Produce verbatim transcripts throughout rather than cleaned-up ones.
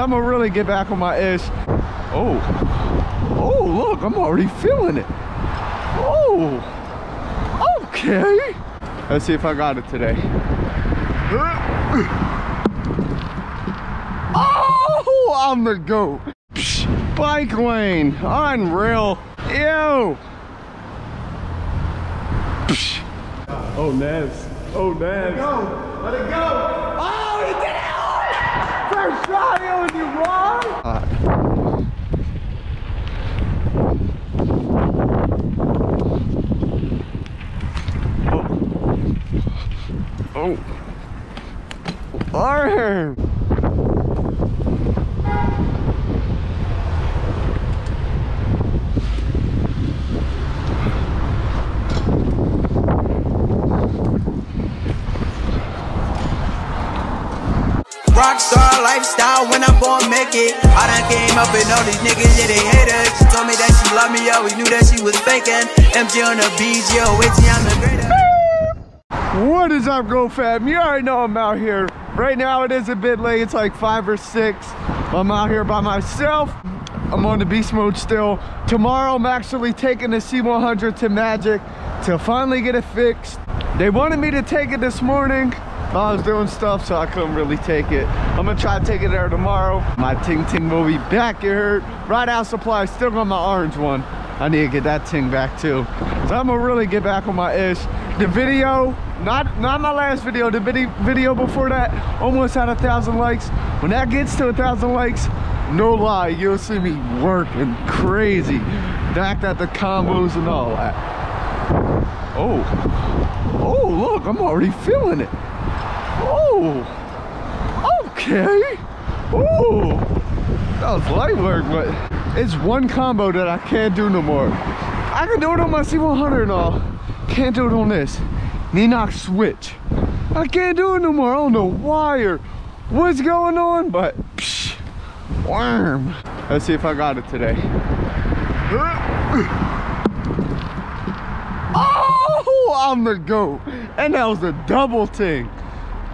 I'm gonna really get back on my ish. Oh, oh, look, I'm already feeling it. Oh, okay. Let's see if I got it today. Oh, I'm the goat. Psh, bike lane, unreal. Ew. Psh. Oh, Naz. Oh, Naz. Let it go. Let it go. Oh, he did it! First shot, yo, was you wrong? Uh, Oh, arm! Rockstar lifestyle when I'm gon' make it. I done came up and all these niggas, yeah, they hate her. She told me that she loved me, always knew that she was faking. M J on the beach, yo, it's I'm the greater. What is up, Go Fam? You already know I'm out here. Right now it is a bit late, it's like five or six. I'm out here by myself. I'm on the beast mode still. Tomorrow I'm actually taking the C one hundred to Magic to finally get it fixed. They wanted me to take it this morning. I was doing stuff, so I couldn't really take it. I'm gonna try to take it there tomorrow. My ting ting will be back, it hurt. Right out supply, still got my orange one. I need to get that ting back too. So I'm gonna really get back on my ish. The video, not not my last video, the video, video before that almost had a thousand likes. When that gets to a thousand likes, no lie, you'll see me working crazy. Back at the combos and all that. Oh, oh look, I'm already feeling it. Oh, okay. Oh, that was light work, but it's one combo that I can't do no more. I can do it on my C one hundred and all. Can't do it on this Ninox switch. I can't do it no more. I don't know why or what's going on, but psh, worm. Let's see if I got it today. Oh, I'm the goat. And that was a double ting.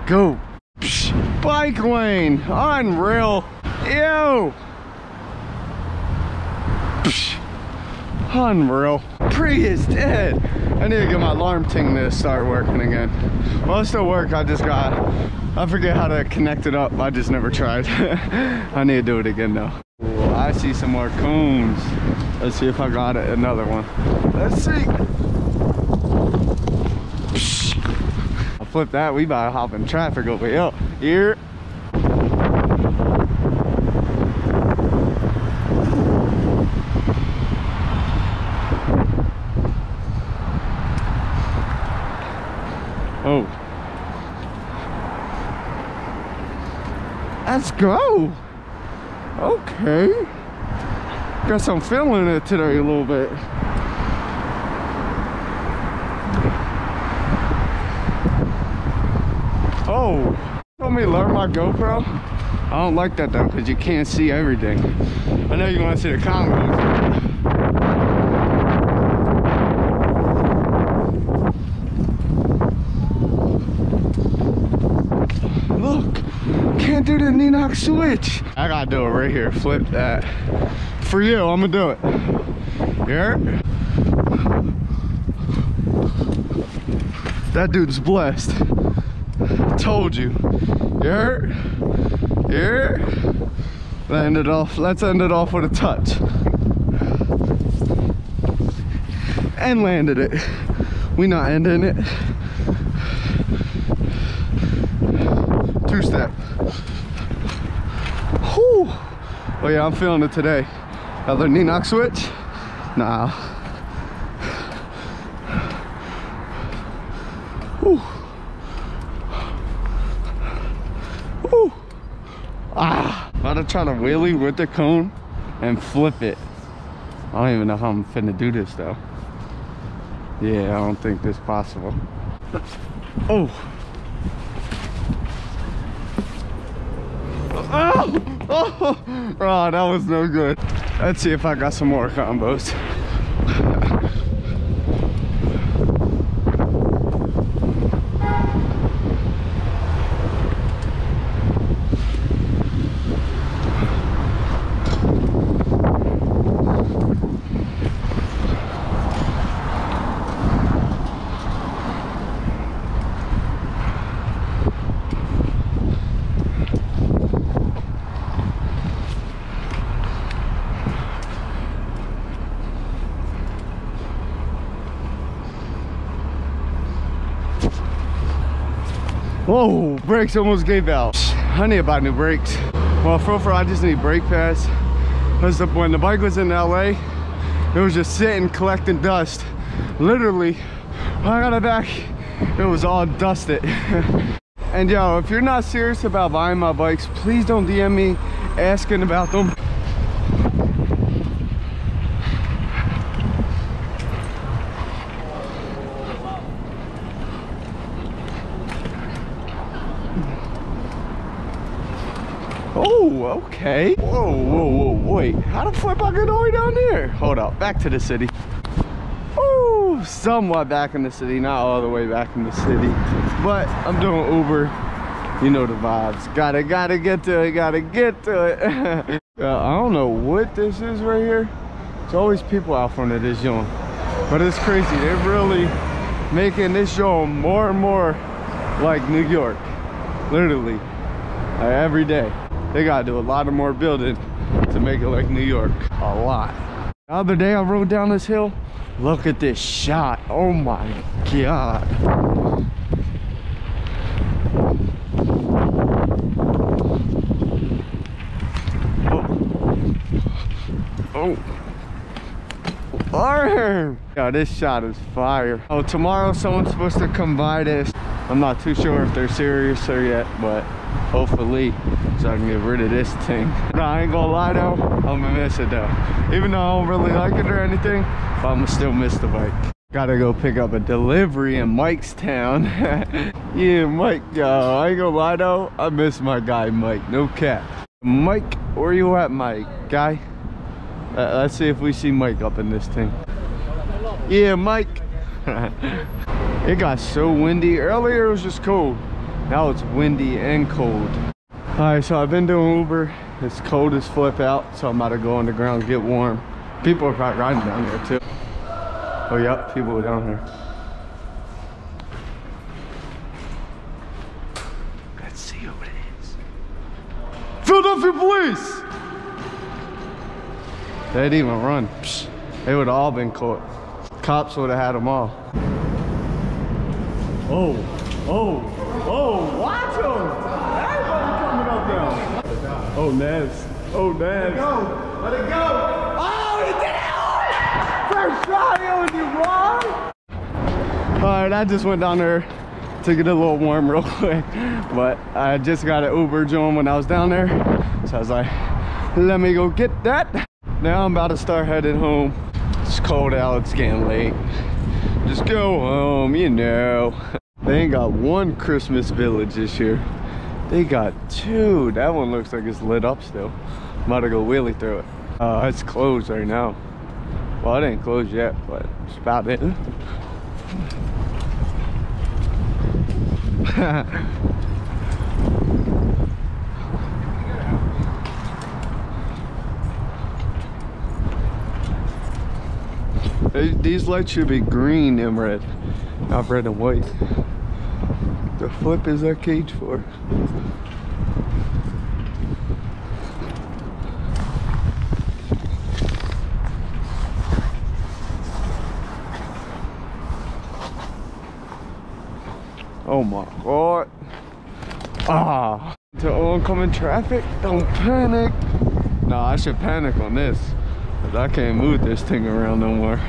Goat. Psh, bike lane, unreal. Ew. Psh, unreal. Pre is dead. I need to get my alarm ting to start working again. Well, it still work, I just got, I forget how to connect it up. I just never tried. I need to do it again though. Ooh, I see some more cones. Let's see if I got it, another one. Let's see. I'll flip that, we about to hop in traffic over here. Here. Oh. Let's go. Okay. Guess I'm feeling it today a little bit. Oh. Let me learn my GoPro. I don't like that though, because you can't see everything. I know you want to see the comments. Can't do the Ninox switch. I gotta do it right here. Flip that. For you, I'm gonna do it. Here. That dude's blessed. Told you. Here. Here. Let's end it off. Let's end it off with a touch. And landed it. We not ending it. Two step. Whew. Oh yeah, I'm feeling it today. Another Ninox switch? Nah. Whew. Whew. Ah. I'm about to try to wheelie with the cone and flip it. I don't even know how I'm finna do this though. Yeah, I don't think this is possible. Oh. Oh, oh, oh, that was no good. Let's see if I got some more combos. Whoa, brakes almost gave out. Honey about new brakes. Well, for for I just need brake pads. Because when the bike was in L A, it was just sitting collecting dust. Literally, when I got it back, it was all dusted. And yo, if you're not serious about buying my bikes, please don't D M me asking about them. Oh, okay. Whoa, whoa, whoa, wait. How the flip I get all the way down there? Hold up, back to the city. Oh, somewhat back in the city, not all the way back in the city. But I'm doing Uber, you know the vibes. Gotta, gotta get to it, gotta get to it. uh, I don't know what this is right here. There's always people out front of this joint. But it's crazy, they're really making this joint more and more like New York. Literally, like every day. They gotta do a lot of more building to make it like New York, a lot. The other day I rode down this hill, look at this shot, oh my God. Oh, arm! Yo, this shot is fire. Oh, tomorrow someone's supposed to come by this. I'm not too sure if they're serious or yet, but hopefully, so I can get rid of this thing. Nah, I ain't gonna lie though, I'm gonna miss it though. Even though I don't really like it or anything, but I'm gonna still miss the bike. Gotta go pick up a delivery in Mike's town. Yeah, Mike, yo, I ain't gonna lie though, I miss my guy Mike, no cap. Mike, where you at, Mike, guy? Uh, let's see if we see Mike up in this thing. Yeah, Mike. It got so windy. Earlier it was just cold. Now it's windy and cold. Alright, so I've been doing Uber. It's cold as flip out, so I'm about to go on the ground, get warm. People are probably riding down there too. Oh, yep, people are down here. Let's see who it is. Philadelphia police! They didn't even run. Psh, they would have all been caught. Cops would have had them all. Oh, oh, oh, watch them! Everybody coming up now. Oh, Naz. Oh, Naz. Let it go. Let it go. Oh, he did it! First try, it was wrong. All right, I just went down there to get a little warm real quick. But I just got an Uber joint when I was down there. So I was like, let me go get that. Now I'm about to start heading home. It's cold out, it's getting late. Just go home, you know. They ain't got one Christmas village this year. They got two. That one looks like it's lit up still. I'm about to go wheelie through it. Uh, it's closed right now. Well, it ain't closed yet, but it's about it. These lights should be green and red, not red and white. The flip is that cage for? Oh my God. Ah. To oncoming traffic, don't panic. No, I should panic on this. I can't move this thing around no more.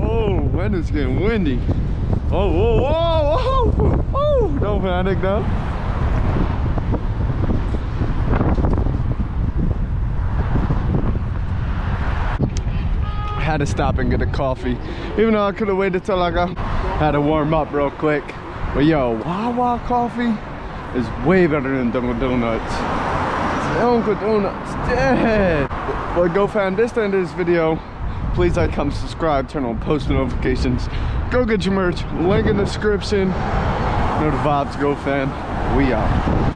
Oh, man, it's getting windy. Oh, whoa, whoa, whoa, oh, don't panic though. I had to stop and get a coffee. Even though I could have waited till I got, had to warm up real quick. But yo, Wawa coffee is way better than Dunkin' Donuts. Dunkin' Donuts dead. But go find this end of this video. Please like, comment, subscribe, turn on post notifications. Go get your merch. Link in the description. Know the vibes, go fan. We out.